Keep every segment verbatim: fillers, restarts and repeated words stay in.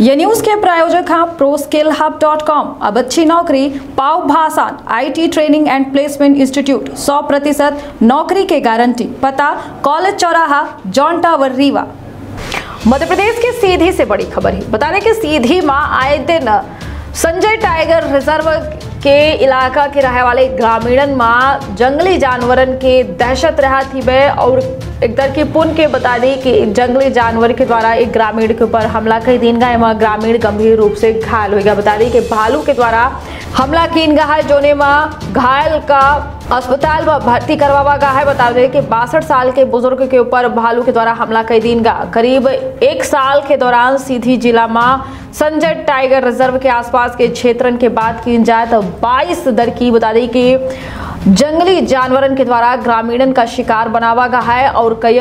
ये न्यूज के प्रायोजक हैं प्रोस्किल हब डॉट कॉम। अब अच्छी नौकरी पाओ Bhasan IT training and placement institute, सौ प्रतिशत नौकरी के गारंटी। पता कॉलेज चौराहा, जॉन टावर, रीवा। मध्य प्रदेश की सीधी से बड़ी खबर है। बता दें कि सीधी मां आए दिन संजय टाइगर रिजर्व के इलाका के रहने वाले ग्रामीणन मां जंगली जानवरन के दहशत रहा थी बे और एक दर की पुन के बता दी कि जंगली जानवर के द्वारा एक ग्रामीण के ऊपर हमला कर दीन गया। एवं ग्रामीण गंभीर रूप से घायल हो गया। बता दी कि भालू के द्वारा हमला कीन गया है, जोने में घायल का अस्पताल में भर्ती करवावा गया है। बता दें कि बासठ साल के बुजुर्ग के ऊपर भालू के द्वारा हमला कर दीन गया। करीब एक साल के दौरान सीधी जिला में संजय टाइगर रिजर्व के आसपास के क्षेत्र की बात की जाए तो बाईस दर की बता दी कि जंगली जानवरन के द्वारा ग्रामीणन का शिकार बनावा गया है और कई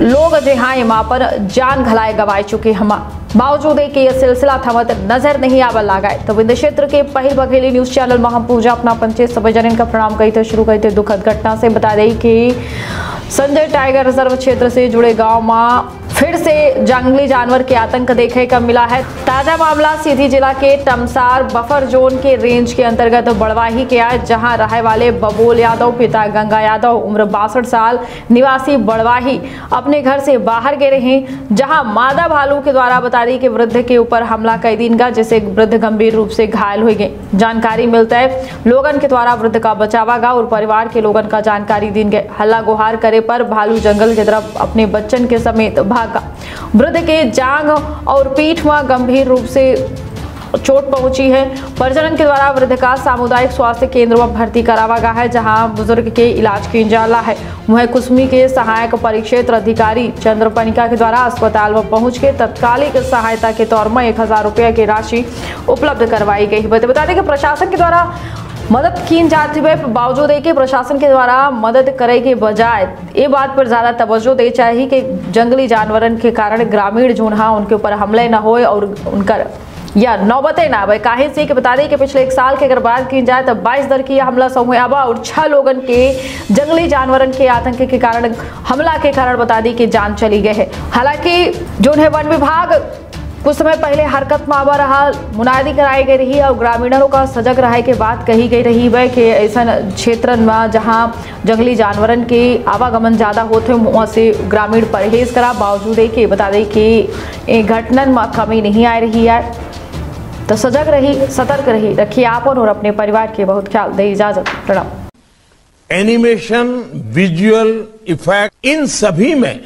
लोग जहाँ यहाँ पर जान घलाए गवाए चुके। हम बावजूद है कि यह सिलसिला थमत नजर नहीं आवा लगा। तो विंध्य क्षेत्र के पहल बघेली न्यूज चैनल में हम पूजा अपना पंचायत सब जन का प्रणाम कही तो शुरू करी थे दुखद घटना से। बता दें कि संजय टाइगर रिजर्व क्षेत्र से जुड़े गाँव में फिर से जंगली जानवर के आतंक देखने का मिला है। ताजा मामला सीधी जिला के तमसार बफर जोन के रेंज के अंतर्गत बड़वाही के है, जहां रहने वाले बबोल यादव पिता गंगा यादव उम्र बासठ साल निवासी बड़वाही अपने घर से बाहर गए रहे, जहां मादा भालू के द्वारा बता दी कि वृद्ध के ऊपर हमला कर दीन गया, जिससे वृद्ध गंभीर रूप से घायल हो गए। जानकारी मिलता है लोगन के द्वारा वृद्ध का बचावा गया और परिवार के लोगन का जानकारी दीन गए। हल्ला गुहार करे पर भालू जंगल की तरफ अपने बच्चन के समेत वृद्ध के जांघ और पीठ में गंभीर रूप से चोट पहुंची है। परिजन के द्वारा वृद्ध का सामुदायिक स्वास्थ्य केंद्र में भर्ती करावा गया है, जहां बुजुर्ग के इलाज की जाला है। वह कुसमी के सहायक परिक्षेत्र अधिकारी चंद्रपनिका के द्वारा अस्पताल में पहुंच के तत्कालिक सहायता के तौर में एक हजार रुपया की राशि उपलब्ध करवाई गई। बता दें कि प्रशासन के द्वारा मदद की जाती है, बावजूद है कि प्रशासन के द्वारा मदद करे के बजाय ये बात पर ज़्यादा तवज्जो दे चाहिए कि जंगली जानवरन के कारण ग्रामीण जोन हाँ उनके ऊपर हमले ना होए और उनका या नौबतें ना आवे। काहे से कि बता दें कि पिछले एक साल की अगर बात की जाए तो बाईस दर की हमला समूह आवा और छह लोगन के जंगली जानवरन के आतंक के कारण हमला के कारण बता दी कि जान चली गई है। हालांकि जो है वन विभाग कुछ समय पहले हरकत में आवा रहा, मुनादी कराई गई रही और ग्रामीणों का सजग रहे के बात कही गई रही है कि ऐसा क्षेत्र में जहां जंगली जानवरन के आवागमन ज़्यादा होते वहाँ से ग्रामीण परहेज करा। बावजूद है कि बता दें कि घटनान में कमी नहीं आ रही है। तो सजग रही, सतर्क रही, रखिए आप और अपने परिवार के बहुत ख्याल दे। इजाजत, प्रणाम। एनिमेशन, विजुअल इफेक्ट, इन सभी में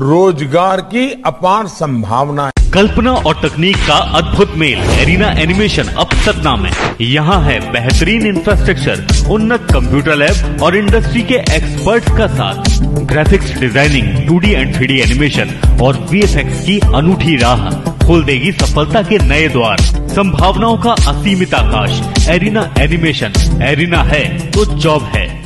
रोजगार की अपार संभावना है। कल्पना और तकनीक का अद्भुत मेल, एरिना एनिमेशन अब सतना में। यहाँ है बेहतरीन इंफ्रास्ट्रक्चर, उन्नत कंप्यूटर लैब और इंडस्ट्री के एक्सपर्ट्स का साथ। Graphics designing, two D and three D animation और वी एफ एक्स की अनूठी राह खोल देगी सफलता के नए द्वार। संभावनाओं का असीमित आकाश, एरिना एनिमेशन। एरिना है तो जॉब है।